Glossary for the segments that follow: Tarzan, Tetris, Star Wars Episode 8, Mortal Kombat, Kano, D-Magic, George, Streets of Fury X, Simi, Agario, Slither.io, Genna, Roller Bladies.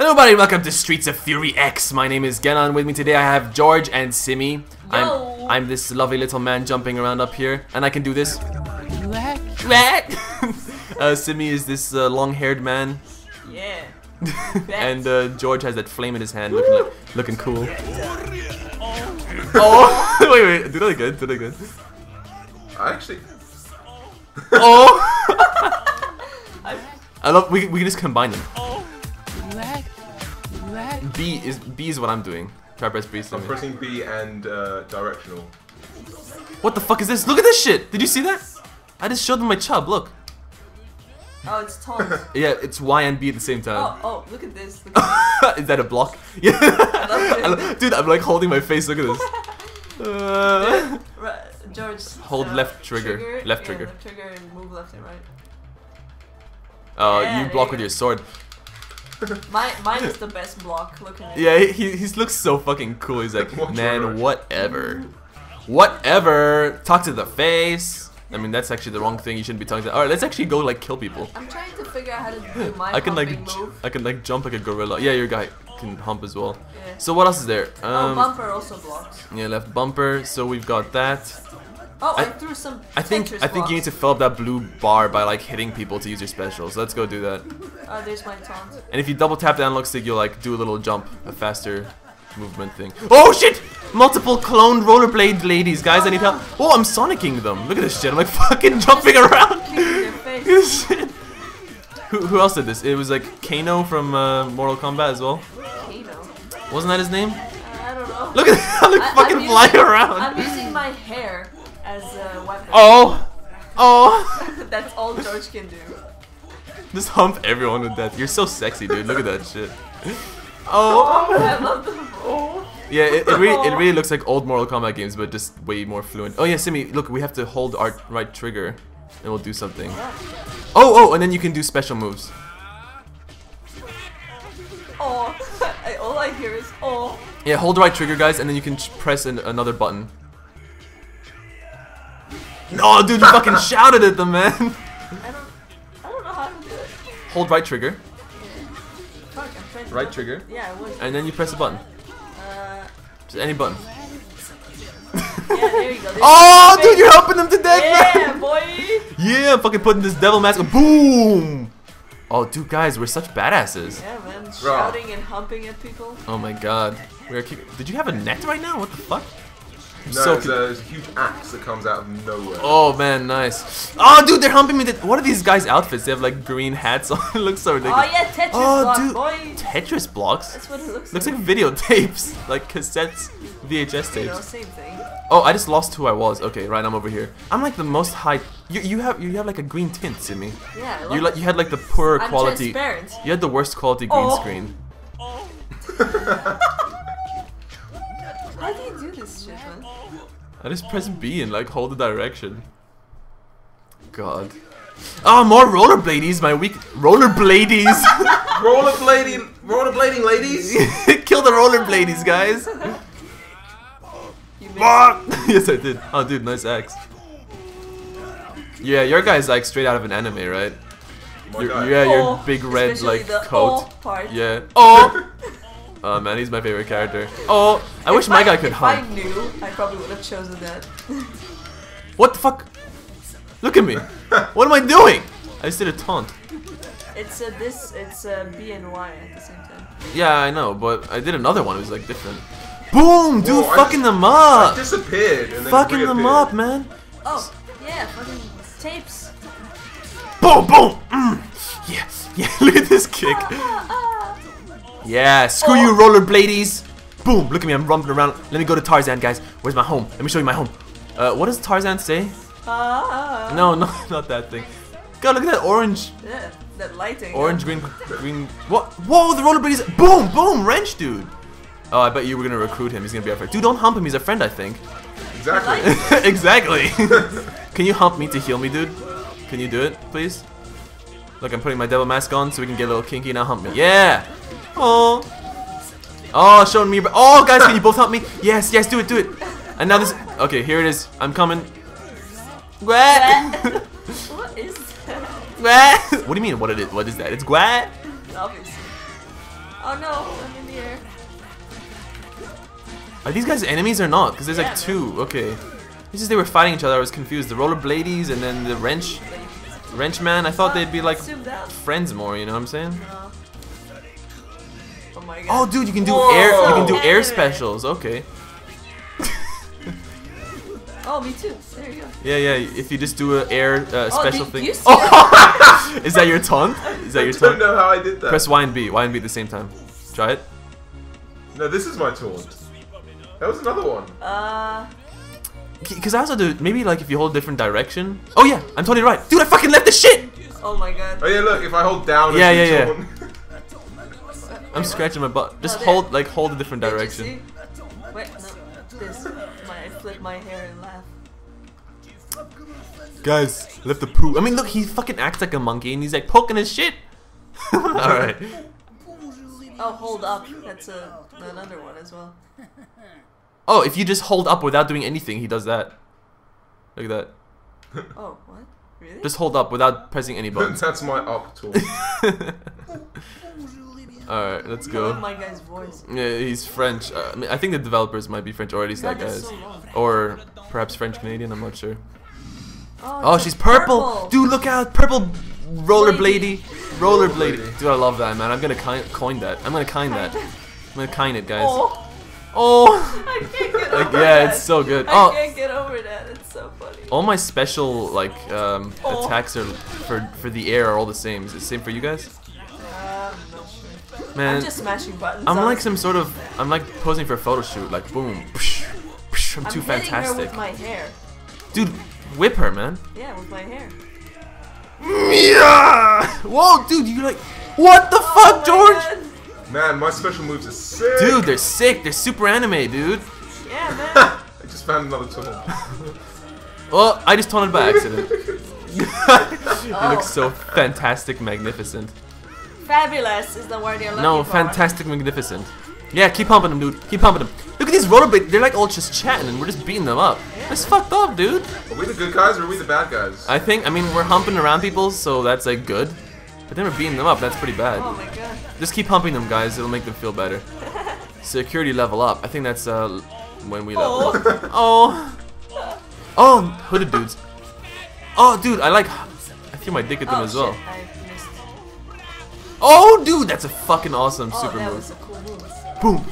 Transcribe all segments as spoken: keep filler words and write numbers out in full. Hello everybody, welcome to Streets of Fury X. My name is Genna and with me today I have George and Simi. I'm, I'm this lovely little man jumping around up here, and I can do this. uh, Simi is this uh, long-haired man. Yeah. And uh, George has that flame in his hand, looking, like, looking cool. Oh, wait, wait, do that again, do that again. I actually... Oh! I love, we, we can just combine them. B is B is what I'm doing. Try press B. I'm pressing B and uh, directional. What the fuck is this? Look at this shit. Did you see that? I just showed them my chub. Look. Oh, it's tall. Yeah, it's Y and B at the same time. Oh, oh, look at this. Look at this. Is that a block? Yeah. I love it. Dude, I'm like holding my face. Look at this. Uh, George. Hold uh, left trigger. trigger. Left yeah, trigger. Left trigger and move left and right. Oh, yeah, you block you with your sword. My, mine is the best block, looking at it. Yeah, he, he looks so fucking cool. He's like, man, whatever. Whatever. Talk to the face. I mean, that's actually the wrong thing. You shouldn't be talking to. Alright, let's actually go, like, kill people. I'm trying to figure out how to do my I can, like, move. I can, like, jump like a gorilla. Yeah, your guy can hump as well. Yeah. So what else is there? Um, oh, bumper also blocks. Yeah, left bumper. So we've got that. Oh, I, I threw some I think Tetris I think blocks. You need to fill up that blue bar by like hitting people to use your special. So let's go do that. Oh, there's my taunt. And if you double tap the analog stick, you'll like do a little jump, a faster movement thing. Oh shit! Multiple cloned rollerblade ladies, guys. Oh, I need help. Oh, I'm sonicking them. Look at this shit. I'm like fucking jumping around. who who else did this? It was like Kano from uh, Mortal Kombat as well. Kano. Wasn't that his name? Uh, I don't know. Look at that. I'm like I, fucking I'm flying using, around. I'm using my hair. As a weapon. Oh! Oh! That's all George can do. Just hump everyone with that. You're so sexy, dude. Look at that shit. Oh! Oh, I love the ball. Yeah, it, it, really, it really looks like old Mortal Kombat games, but just way more fluent. Oh yeah, Simi, look, we have to hold our right trigger, and we'll do something. Oh, oh, and then you can do special moves. Oh! All I hear is oh. Yeah, hold the right trigger, guys, and then you can press an, another button. No, dude, you fucking shouted at them, man. I don't, I don't know how to do it. Hold right trigger. Yeah. Fuck, I'm trying to right trigger. Yeah, I was. And then you press a button. Uh. Just any button. Yeah, there you go. Oh, dude, you're helping them to death, yeah, man. Yeah, boy. Yeah, I'm fucking putting this devil mask on. Boom. Oh, dude, guys, we're such badasses. Yeah, man, bro. Shouting and humping at people. Oh my god, we're. Did you have a net right now? What the fuck? No, so there's, a, there's a huge axe that comes out of nowhere. Oh man, nice. Oh dude, they're humping me. What are these guys' outfits? They have like green hats on. It looks so ridiculous. Oh yeah, Tetris oh, blocks, dude. Boy. Tetris blocks? That's what it looks, looks like. Looks like videotapes, like cassettes, V H S tapes. You know, same thing. Oh, I just lost who I was. Okay, right, I'm over here. I'm like the most high. You you have you have like a green tint, Simi. Yeah. I love you like you had like the poorer I'm quality. Transparent. You had the worst quality green oh. screen. Oh. How do you do this shit, man? I just press B and like hold the direction. God. Oh, more rollerbladies, my weak rollerbladies. rollerblading, rollerblading ladies. Kill the rollerbladies, guys. Yes, I did. Oh, dude, nice axe. Yeah, your guy's like straight out of an anime, right? Your, yeah, oh, your big red like coat. Oh part. Yeah. Oh. Oh man, he's my favorite character. Oh, I if wish my I, guy could if hunt. If I knew, I probably would have chosen that. What the fuck? Look at me. What am I doing? I just did a taunt. It's a this, it's a B and Y at the same time. Yeah, I know, but I did another one. It was like different. Boom, dude, whoa, fucking just, them up. I disappeared. And then fucking them up, man. Oh, yeah, fucking tapes. Boom, boom. Mm. Yes, yeah. Look at this kick. Yeah, screw oh. you rollerbladies! Boom! Look at me, I'm rumbling around. Let me go to Tarzan, guys. Where's my home? Let me show you my home. Uh, what does Tarzan say? Uh, no, no, not that thing. God, look at that orange. Yeah, that lighting. Orange, green, green. What? Whoa, the rollerbladies! Boom, boom, wrench, dude. Oh, I bet you were gonna recruit him. He's gonna be our friend. Dude, don't hump him. He's a friend, I think. Exactly. Exactly. Can you hump me to heal me, dude? Can you do it, please? Look, I'm putting my devil mask on so we can get a little kinky. Now hump me. Yeah. Oh, oh, showing me. Oh, guys, can you both help me? Yes, yes, do it, do it. And now this. Okay, here it is. I'm coming. What? What is that? What? What do you mean? What it is? What is that? It's guat. Obviously. Oh no, I'm in the air. Are these guys enemies or not? Because there's yeah, like two. Man. Okay. This is they were fighting each other. I was confused. The rollerbladies and then the wrench, wrench man. I thought they'd be like friends more. You know what I'm saying? No. Oh my god. Oh dude, you can do Whoa. air. You can do air specials. Okay. Oh, me too. There you go. Yeah, yeah. If you just do an air uh, special oh, thing. Oh. Is that your taunt? Is that your taunt? I don't know how I did that. Press Y and B. Y and B at the same time. Try it. No, this is my taunt. That was another one. Uh. Because I also do maybe like if you hold a different direction. Oh yeah, I'm totally right, dude. I fucking left the shit. Oh my god. Oh yeah, look. If I hold down. Yeah, yeah, yeah. One. I'm scratching my butt. Just oh, hold like hold a different Did direction. Wait, no, this. My, I flip my hair and laugh. Guys, left the poo. I mean, look, he fucking acts like a monkey and he's like poking his shit. All right. Oh, hold up. That's a, another one as well. Oh, if you just hold up without doing anything, he does that. Look at that. Oh, what? Really? Just hold up without pressing any buttons. That's my up tool. Alright, let's go. My guy's voice. Yeah, he's French. Uh, I, mean, I think the developers might be French, or at least that guy's. So or perhaps French-Canadian, I'm not sure. Oh, oh she's purple. purple! Dude, look out! Purple rollerbladey. Rollerbladey. Dude, I love that, man. I'm gonna coin that. I'm gonna coin that. I'm gonna coin it, guys. Oh. Oh! I can't get over like, yeah, that. it's so good. I oh. can't get over that. It's so funny. All my special like um, oh. attacks are for for the air are all the same. Is it the same for you guys? Uh, I'm not sure. Man, I'm just smashing buttons. I'm like some sort of I'm like posing for a photo shoot. Like boom, psh, psh, I'm, I'm too fantastic. Her with my hair. Dude, whip her, man. Yeah, with my hair. Yeah! Whoa, dude, you like what the oh fuck, George? God. Man, my special moves are sick! Dude, they're sick! They're super anime, dude! Yeah, man! I just found another tunnel. Oh, I just taunted by accident. Oh. You look so fantastic, magnificent. Fabulous is the word you're looking no, for. No, fantastic, magnificent. Yeah, keep pumping them, dude. Keep pumping them. Look at these rollerblades. They're like all just chatting and we're just beating them up. Yeah. That's fucked up, dude. Are we the good guys or are we the bad guys? I think, I mean, we're humping around people, so that's like good. But then we're beating them up, that's pretty bad. Oh my god. Just keep pumping them, guys, it'll make them feel better. Security level up. I think that's uh, when we level oh. up. Oh. Oh, hooded dudes. Oh, dude, I like... I threw my dick at them oh, as well. Shit. I missed. Oh, dude, that's a fucking awesome oh, super that move. Was a cool move. Boom.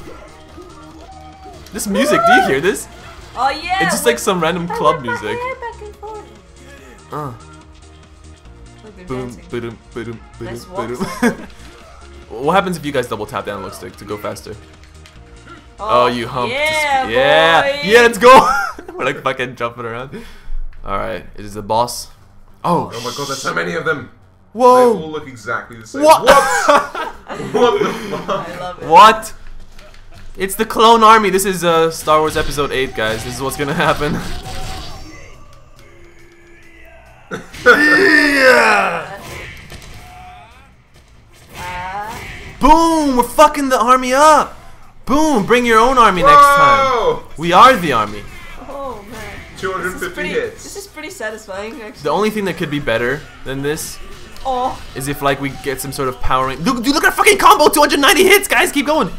This music, do you hear this? Oh, yeah. It's just like some random club music. Uh. Boom, boom, boom, boom, boom. What happens if you guys double tap the analog stick to go faster? Oh, oh you hump. Yeah, yeah, yeah, let's go. We're like fucking jumping around. Alright, it is the boss. Oh, oh my god, there's so many of them. Whoa. They all look exactly the same. What? What, what the fuck? I love it. What? It's the clone army. This is uh, Star Wars Episode eight, guys. This is what's gonna happen. Yeah! Uh, Boom! We're fucking the army up! Boom! Bring your own army whoa! next time! We are the army! Oh man. two hundred fifty this pretty, hits. This is pretty satisfying, actually. The only thing that could be better than this oh. is if, like, we get some sort of powering. Look, dude, look at our fucking combo! two hundred ninety hits, guys! Keep going!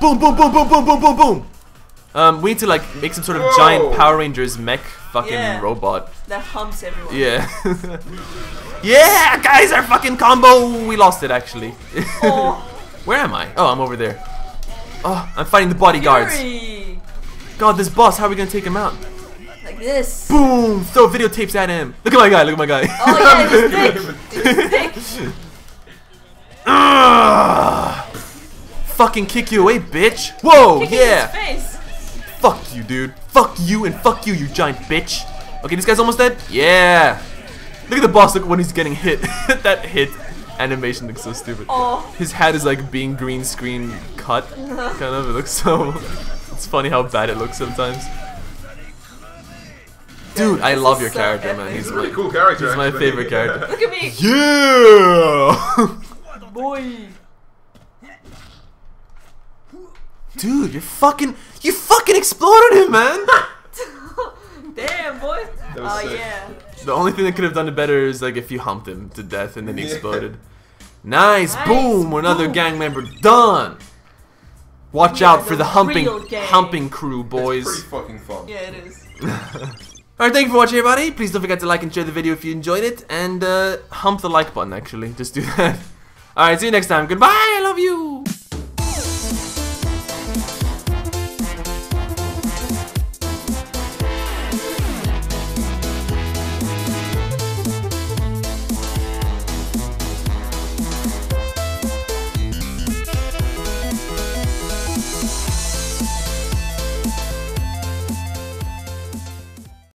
Boom, boom, boom, boom, boom, boom, boom, boom! Um, we need to, like, make some sort of whoa. giant Power Rangers mech fucking yeah. robot. That humps everyone. Yeah. Yeah, guys, our fucking combo! We lost it, actually. Oh. Where am I? Oh, I'm over there. Oh, I'm fighting the bodyguards. Fury. God, this boss, how are we gonna take him out? Like this. Boom! Throw videotapes at him. Look at my guy, look at my guy. Oh, yeah, he's thick. He's thick. Fucking kick you away, bitch. Whoa, Kicking yeah. His face. Fuck you, dude. Fuck you and fuck you, you giant bitch. Okay, this guy's almost dead. Yeah. Look at the boss. Look when he's getting hit. That hit animation looks so stupid. Oh. His hat is like being green screen cut. Kind of. It looks so... It's funny how bad it looks sometimes. Dude, I love your so character, epic. man. He's, he's a really my, cool character. He's actually. my favorite character. Look at me. Yeah. Boy. Dude, you're fucking... You fucking exploded him, man! Damn, boy! Oh, sick. yeah. The only thing that could have done it better is like if you humped him to death and then he yeah. exploded. Nice, nice. Boom! Another boom. gang member done! Watch yeah, out for the humping humping crew, boys. It's pretty fucking fun. Yeah, it is. Alright, thank you for watching, everybody. Please don't forget to like and share the video if you enjoyed it. And uh, hump the like button, actually. Just do that. Alright, see you next time. Goodbye, I love you!